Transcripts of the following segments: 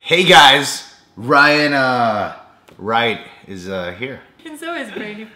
Hey guys, Ryan Wright is here. And so is Brady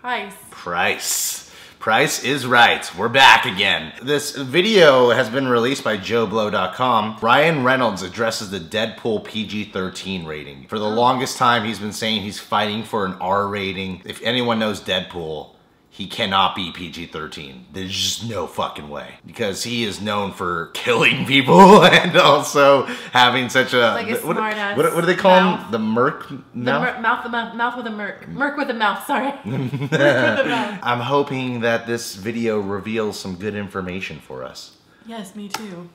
Price. Price is right. We're back again. This video has been released by Joe Blow .com. Ryan Reynolds addresses the Deadpool PG-13 rating. For the longest time, he's been saying he's fighting for an R rating. If anyone knows Deadpool, he cannot be PG-13. There's just no fucking way. Because he is known for killing people and also having such a... Like a smart-ass what do they call him? The Merc? Mouth with a Merc. Merc with a mouth, sorry. Merc with a mouth. I'm hoping that this video reveals some good information for us. Yes, me too.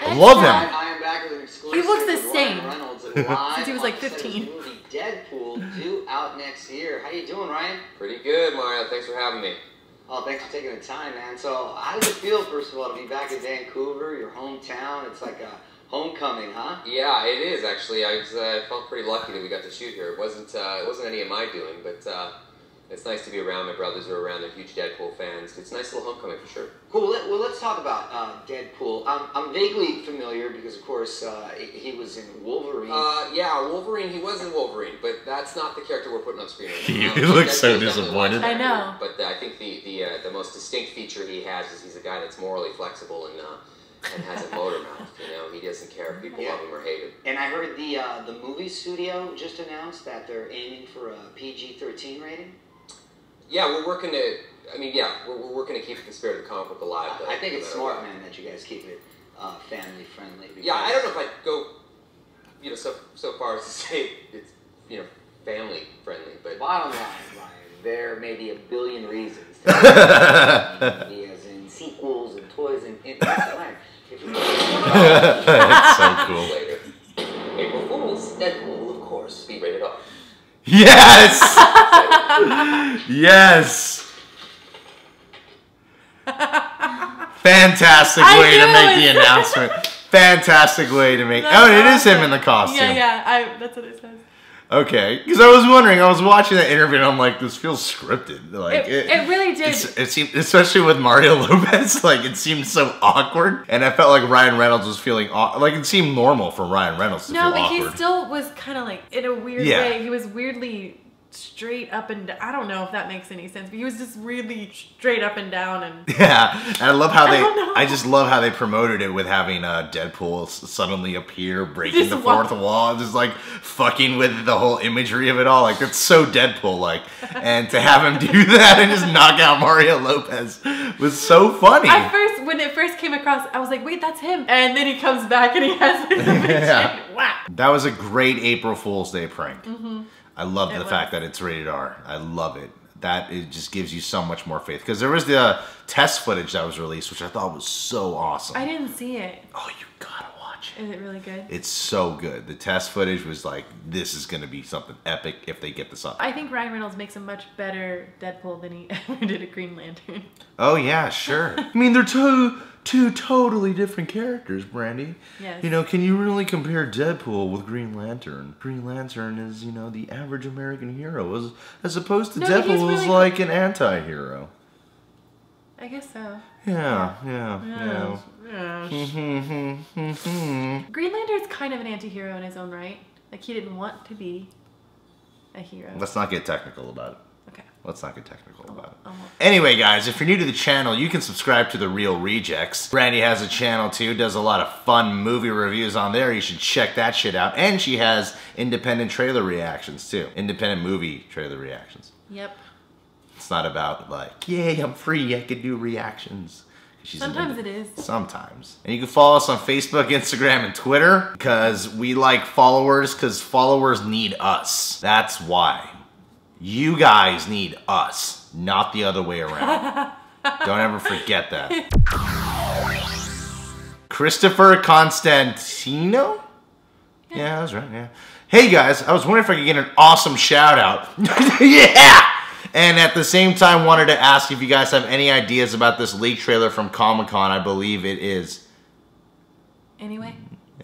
I love him. He looks the same. Since he was like 15. Deadpool due out next year. How you doing, Ryan? Pretty good, Mario. Thanks for having me. Oh, thanks for taking the time, man. So, how does it feel, first of all, to be back in Vancouver, your hometown? It's like a homecoming, huh? Yeah, it is actually. I felt pretty lucky that we got to shoot here. It wasn't any of my doing, but it's nice to be around. My brothers are around. They're huge Deadpool fans. It's a nice little homecoming for sure. Cool. Well, let's talk about Deadpool. I'm vaguely familiar because, of course, he was in Wolverine. Yeah, Wolverine. He was in Wolverine, but that's not the character we're putting on screen. He looks so disappointed. I know. But I think the most distinct feature he has is he's a guy that's morally flexible and has a motor mouth. You know, he doesn't care if people love him or hate him. And I heard the movie studio just announced that they're aiming for a PG-13 rating. Yeah, we're working to. I mean, yeah, we're working to keep the spirit of the comic book alive. I think it's smart, man, that you guys keep it family friendly. Yeah, I don't know if I go, you know, so far as to say it's, you know, family friendly, but bottom line, Ryan, there may be a billion reasons. As in sequels and toys and internet. That's so cool. Later, April Fool's, Deadpool, of course, be rated R. Yes! Yes! Fantastic way to make the announcement. Fantastic way to make... Oh, it is him in the costume. Yeah, yeah, that's what it says. Okay, because I was wondering, I was watching that interview and I'm like, this feels scripted. Like it really did. It seemed, especially with Mario Lopez, like it seemed so awkward. And I felt like Ryan Reynolds was feeling, like it seemed normal for Ryan Reynolds to feel awkward. No, but he still was kind of like, in a weird way, he was weirdly straight up and down. I don't know if that makes any sense, but he was just really straight up and down. And yeah, and I love how they, I just love how they promoted it with having Deadpool suddenly appear, breaking the fourth wall, just like fucking with the whole imagery of it all. Like, that's so Deadpool like. And to have him do that and just knock out Mario Lopez was so funny. At first, when it first came across, I was like, wait, that's him. And then he comes back and he has this image. Yeah. Wow. That was a great April Fool's Day prank. Mm-hmm. I love the fact that it's rated R. I love it. That it just gives you so much more faith. Because there was the test footage that was released, which I thought was so awesome. I didn't see it. Oh, you gotta watch it. Is it really good? It's so good. The test footage was like, this is gonna be something epic if they get this up. I think Ryan Reynolds makes a much better Deadpool than he ever did at Green Lantern. Oh yeah, sure. I mean, they're two totally different characters, Brandy. Yes. You know, can you really compare Deadpool with Green Lantern? Green Lantern is, you know, the average American hero, as opposed to Deadpool is like an anti-hero. I guess so. Yeah, yeah, yeah. Green Lantern's kind of an anti-hero in his own right. Like, he didn't want to be a hero. Let's not get technical about it. Okay. Let's not get technical about it. Anyway, guys, if you're new to the channel, you can subscribe to The Real Rejects. Brandy has a channel, too. Does a lot of fun movie reviews on there. You should check that shit out. And she has independent trailer reactions, too. Independent movie trailer reactions. Yep. It's not about, like, yay, I'm free. I can do reactions. Sometimes it is. Sometimes. And you can follow us on Facebook, Instagram, and Twitter. Because we like followers, because followers need us. That's why. You guys need us, not the other way around. Don't ever forget that. Christopher Constantino? Yeah, that was right, yeah. Hey guys, I was wondering if I could get an awesome shout out. Yeah! And at the same time, wanted to ask if you guys have any ideas about this leak trailer from Comic-Con, I believe it is.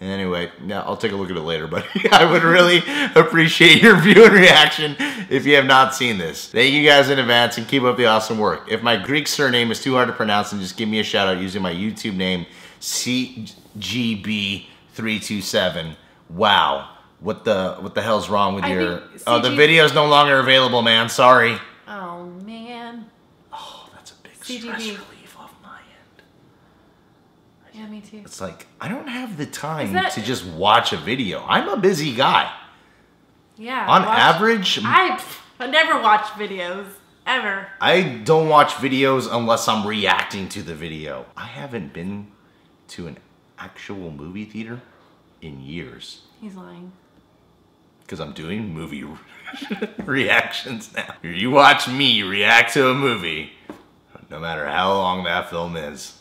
Anyway, now I'll take a look at it later, but I would really appreciate your view and reaction if you have not seen this. Thank you guys in advance and keep up the awesome work. If my Greek surname is too hard to pronounce, then just give me a shout out using my YouTube name, CGB327. Wow. What the hell's wrong with your... Oh, the video's no longer available, man. Sorry. Oh, man. Oh, that's a big stress relief off my end. Yeah, me too. It's like, I don't have the time to just watch a video. I'm a busy guy. Yeah. On average... I never watch videos. Ever. I don't watch videos unless I'm reacting to the video. I haven't been to an actual movie theater in years. He's lying. Because I'm doing movie reactions now. You watch me react to a movie, no matter how long that film is.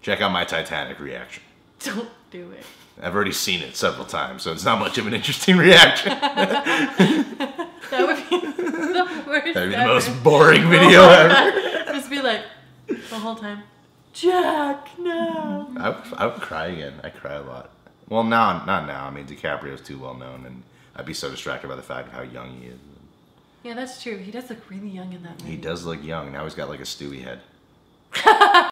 Check out my Titanic reaction. Don't do it. I've already seen it several times, so it's not much of an interesting reaction. That would be the worst. That'd be the most boring video ever. Just be like, the whole time, Jack, no. I would cry again. I cry a lot. Well, now, not now. I mean, DiCaprio's too well known, and I'd be so distracted by the fact of how young he is. Yeah, that's true. He does look really young in that movie. He does look young. Now he's got like a Stewie head.